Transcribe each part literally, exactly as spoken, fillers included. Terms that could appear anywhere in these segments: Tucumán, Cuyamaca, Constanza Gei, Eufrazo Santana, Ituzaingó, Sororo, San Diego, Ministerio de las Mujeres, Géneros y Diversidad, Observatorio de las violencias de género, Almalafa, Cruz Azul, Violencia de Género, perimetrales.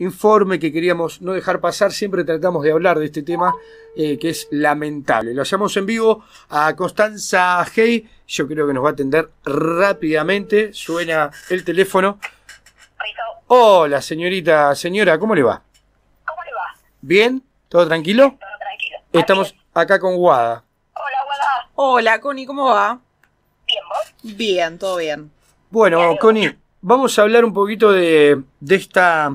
informe que queríamos no dejar pasar. Siempre tratamos de hablar de este tema eh, que es lamentable. Lo hacemos en vivo a Constanza Gei. Yo creo que nos va a atender rápidamente. Suena el teléfono. Hola, señorita, señora, ¿cómo le va? ¿Cómo le va? ¿Bien? ¿Todo tranquilo? Bien, todo tranquilo. Estamos acá con Guada. Hola, Guada. Hola, Connie, ¿cómo va? Bien, ¿vos? Bien, todo bien. Bueno, Connie, vamos a hablar un poquito de, de esta...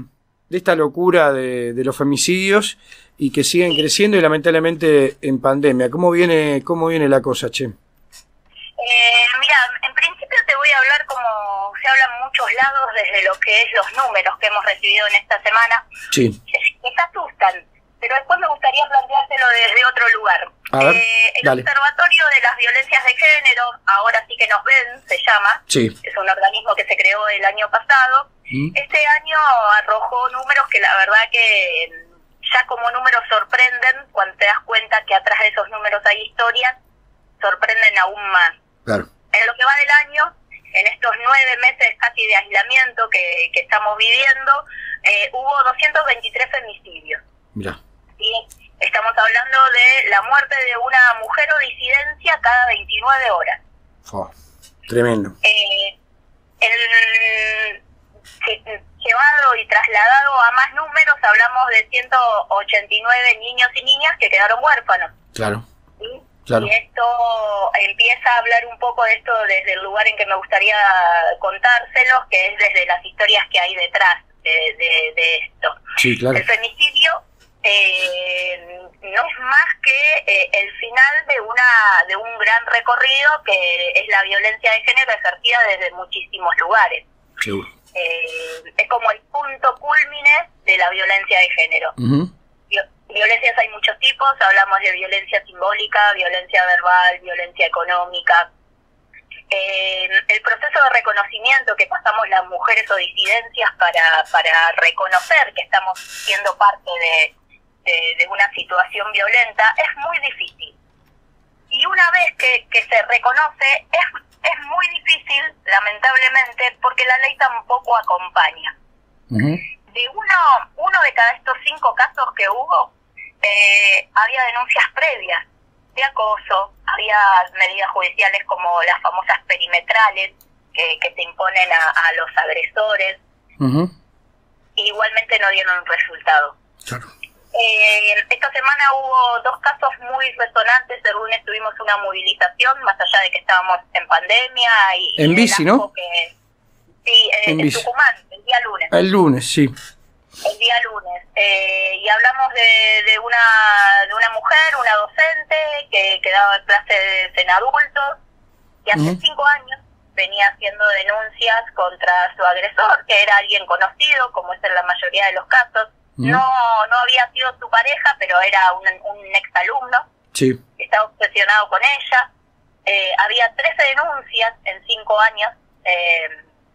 de esta locura de, de los femicidios y que siguen sí. creciendo y lamentablemente en pandemia. ¿Cómo viene cómo viene la cosa, che? Eh, mira, en principio te voy a hablar como se habla en muchos lados desde lo que es los números que hemos recibido en esta semana. Sí. Quizás asustan, pero después me gustaría planteártelo desde otro lugar. A ver, eh, el dale. Observatorio de las violencias de género, ahora sí que nos ven, se llama. Sí. Es un organismo que se creó el año pasado. Este año arrojó números que la verdad que ya como números sorprenden, cuando te das cuenta que atrás de esos números hay historias, sorprenden aún más. Claro. En lo que va del año, en estos nueve meses casi de aislamiento que, que estamos viviendo, eh, hubo doscientos veintitrés femicidios. Mira. ¿Sí? Estamos hablando de la muerte de una mujer o disidencia cada veintinueve horas. Oh, tremendo. Eh, el... llevado y trasladado a más números, hablamos de ciento ochenta y nueve niños y niñas que quedaron huérfanos. Claro. ¿Sí? Claro. Y esto empieza a hablar un poco de esto desde el lugar en que me gustaría contárselos, que es desde las historias que hay detrás de, de, de esto. Sí, claro. El femicidio eh, no es más que eh, el final de una de un gran recorrido que es la violencia de género ejercida desde muchísimos lugares. Seguro. Sí. Eh, es como el punto cúlmine de la violencia de género. Uh-huh. Violencias hay muchos tipos, hablamos de violencia simbólica, violencia verbal, violencia económica. Eh, el proceso de reconocimiento que pasamos las mujeres o disidencias para, para reconocer que estamos siendo parte de, de, de una situación violenta es muy difícil. Y una vez que, que se reconoce, es Es muy difícil, lamentablemente, porque la ley tampoco acompaña. Uh-huh. De uno, uno de cada estos cinco casos que hubo, eh, había denuncias previas de acoso, había medidas judiciales como las famosas perimetrales que, que se imponen a, a los agresores. Uh-huh. Y igualmente no dieron resultado. Claro. Eh, esta semana hubo dos casos muy resonantes. El lunes tuvimos una movilización, más allá de que estábamos en pandemia. Y, en y bici, ¿no? Que, sí, eh, en, en bici. Tucumán, el día lunes. El lunes, sí. El día lunes. Eh, y hablamos de, de, una, de una mujer, una docente, que, que daba clases en adultos, y hace uh-huh. cinco años venía haciendo denuncias contra su agresor, que era alguien conocido, como es en la mayoría de los casos. No, no había sido su pareja, pero era un, un exalumno. Sí. Estaba obsesionado con ella. Eh, había trece denuncias en cinco años eh,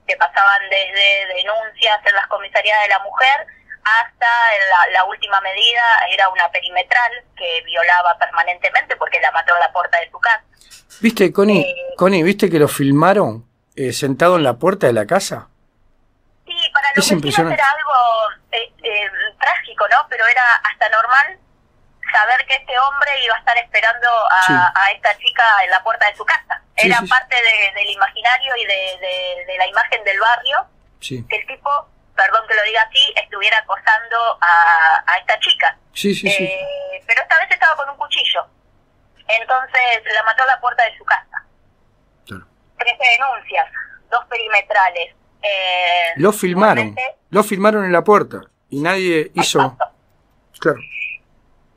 que pasaban desde denuncias en las comisarías de la mujer hasta la, la última medida, era una perimetral que violaba permanentemente porque la mató en la puerta de su casa. ¿Viste, Connie? Eh, Connie, ¿viste que lo filmaron eh, sentado en la puerta de la casa? Sí, para los vecinos era algo... Eh, eh, trágico, ¿no? Pero era hasta normal saber que este hombre iba a estar esperando a, sí. a esta chica en la puerta de su casa. Sí, era sí, parte sí. De, del imaginario y de, de, de la imagen del barrio sí. que el tipo, perdón que lo diga así, estuviera acosando a, a esta chica. Sí, sí, eh, sí. Pero esta vez estaba con un cuchillo. Entonces la mató a la puerta de su casa. Claro. Trece denuncias, dos perimetrales. Eh, lo filmaron, lo filmaron en la puerta y nadie hizo. Exacto. Claro.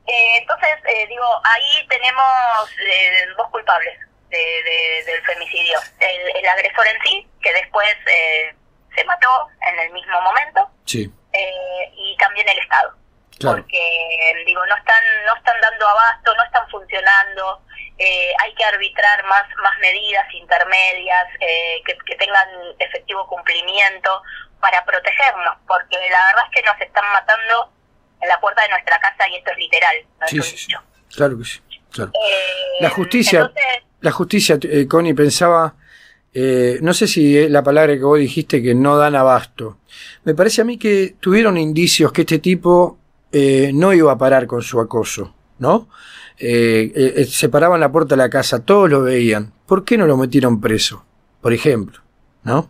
Eh, entonces, eh, digo, ahí tenemos eh, dos culpables de, de, del femicidio: el, el agresor en sí, que después eh, se mató en el mismo momento, sí. eh, y también el Estado, claro. porque digo, no están, no están dando abasto, no están funcionando. Eh, hay que arbitrar más más medidas intermedias eh, que, que tengan efectivo cumplimiento para protegernos, porque la verdad es que nos están matando en la puerta de nuestra casa y esto es literal. ¿No? Sí, sí, sí. Claro que sí. Claro. Eh, la justicia, entonces, la justicia, eh, Connie, pensaba Eh, no sé si la palabra que vos dijiste, que no dan abasto. Me parece a mí que tuvieron indicios que este tipo eh, no iba a parar con su acoso, ¿no? Eh, eh, se paraban la puerta de la casa, todos lo veían. ¿Por qué no lo metieron preso, por ejemplo? ¿No?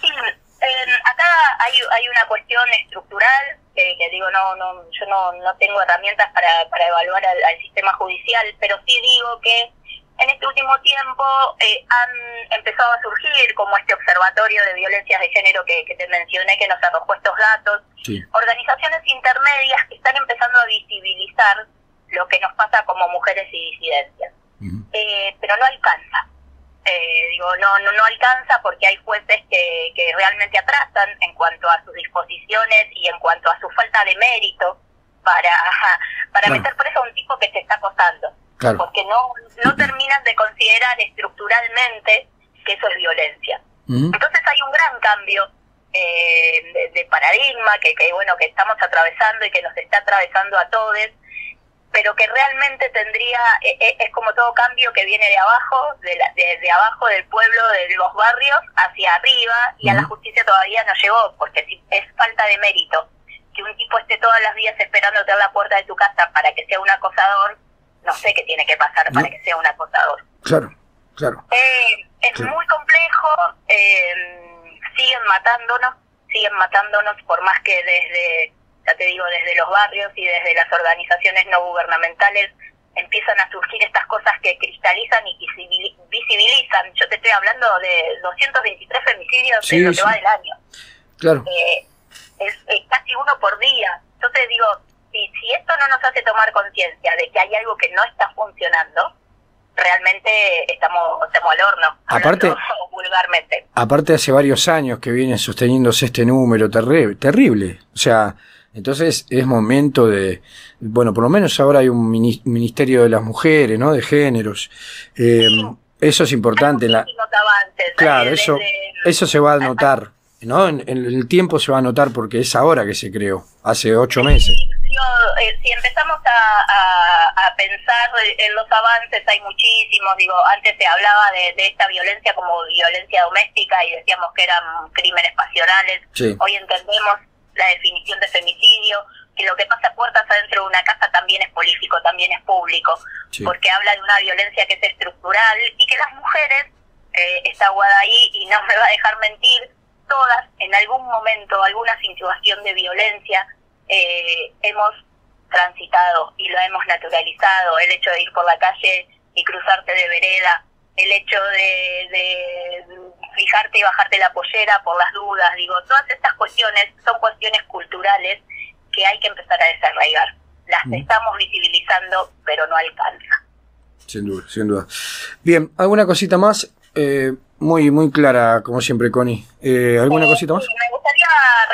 Sí, eh, acá hay, hay una cuestión estructural, que, que digo, no, no, yo no, no tengo herramientas para, para evaluar al, al sistema judicial, pero sí digo que en este último tiempo eh, han empezado a surgir como este observatorio de violencias de género que, que te mencioné, que nos arrojó estos datos, sí. Organizaciones intermedias que están empezando a visibilizar lo que nos pasa como mujeres y disidencias. Uh-huh. eh, pero no alcanza. Eh, digo, no, no, no alcanza porque hay jueces que, que realmente atrasan en cuanto a sus disposiciones y en cuanto a su falta de mérito para, para claro. meter preso a un tipo que te está acosando. Claro. Porque no, no terminas de considerar estructuralmente que eso es violencia. Uh-huh. Entonces hay un gran cambio eh, de, de paradigma que, que, bueno, que estamos atravesando y que nos está atravesando a todos, pero que realmente tendría, es, es como todo cambio que viene de abajo, de, la, de, de abajo del pueblo, de los barrios, hacia arriba, y uh-huh. a la justicia todavía no llegó, porque si es falta de mérito. Que un tipo esté todas las días esperándote a la puerta de tu casa para que sea un acosador, no sé qué tiene que pasar para no. que sea un acosador. Claro, claro. Eh, es claro. muy complejo, eh, siguen matándonos, siguen matándonos por más que desde... ya te digo, desde los barrios y desde las organizaciones no gubernamentales empiezan a surgir estas cosas que cristalizan y visibilizan. Yo te estoy hablando de doscientos veintitrés femicidios sí, en lo que sí. va del año. Claro. Eh, es, es casi uno por día. Entonces digo, si, si esto no nos hace tomar conciencia de que hay algo que no está funcionando, realmente estamos, estamos al horno, aparte, vulgarmente. Aparte hace varios años que viene sosteniéndose este número terrible, terrible. O sea... Entonces es momento de, bueno, por lo menos ahora hay un ministerio de las mujeres, ¿no? De géneros. Eh, sí. Eso es importante. Hay la... avances, claro, desde... eso, eso se va a notar, ¿no? En, en el tiempo se va a notar porque es ahora que se creó, hace ocho sí, meses. Yo, eh, si empezamos a, a, a pensar en los avances, hay muchísimos. Digo, antes se hablaba de, de esta violencia como violencia doméstica y decíamos que eran crímenes pasionales. Sí. Hoy entendemos la definición de femicidio, que lo que pasa a puertas adentro de una casa también es político, también es público, sí. porque habla de una violencia que es estructural y que las mujeres, eh, está Guadaí y no me va a dejar mentir, todas en algún momento, alguna situación de violencia eh, hemos transitado y lo hemos naturalizado, el hecho de ir por la calle y cruzarte de vereda, el hecho de, de fijarte y bajarte la pollera por las dudas, digo, todas estas cuestiones son cuestiones culturales que hay que empezar a desarraigar. Las mm. estamos visibilizando, pero no alcanza. Sin duda, sin duda. Bien, ¿alguna cosita más? Eh, muy, muy clara, como siempre, Connie. Eh, ¿Alguna eh, cosita más? Me gustaría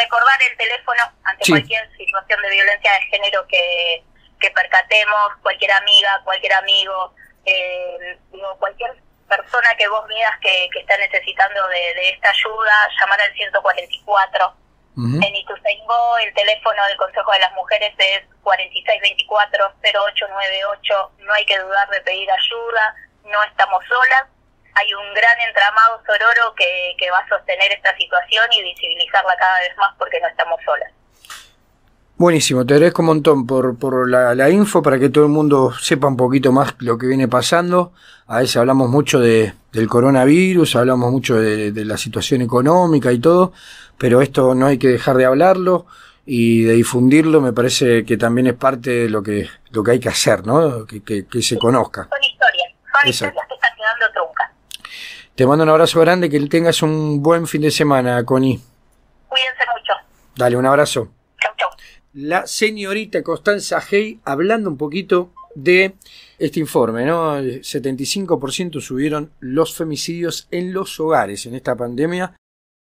recordar el teléfono ante sí. cualquier situación de violencia de género que, que percatemos, cualquier amiga, cualquier amigo, eh, digo, cualquier persona que vos veas que, que está necesitando de, de esta ayuda, llamar al ciento cuarenta y cuatro. Uh-huh. En Ituzaingó el teléfono del Consejo de las Mujeres es cuarenta y seis veinticuatro cero ocho noventa y ocho. No hay que dudar de pedir ayuda, no estamos solas. Hay un gran entramado Sororo que, que va a sostener esta situación y visibilizarla cada vez más porque no estamos solas. Buenísimo, te agradezco un montón por, por la, la info para que todo el mundo sepa un poquito más lo que viene pasando. A veces hablamos mucho de, del coronavirus, hablamos mucho de, de la situación económica y todo, pero esto no hay que dejar de hablarlo y de difundirlo. Me parece que también es parte de lo que lo que hay que hacer, ¿no? Que, que, que se conozca. Son historias, son Exacto. historias que están quedando truncas. Te mando un abrazo grande, que tengas un buen fin de semana, Connie. Cuídense mucho. Dale, un abrazo. Chau, chau. La señorita Constanza Gei hablando un poquito de este informe, ¿no? El setenta y cinco por ciento subieron los femicidios en los hogares en esta pandemia.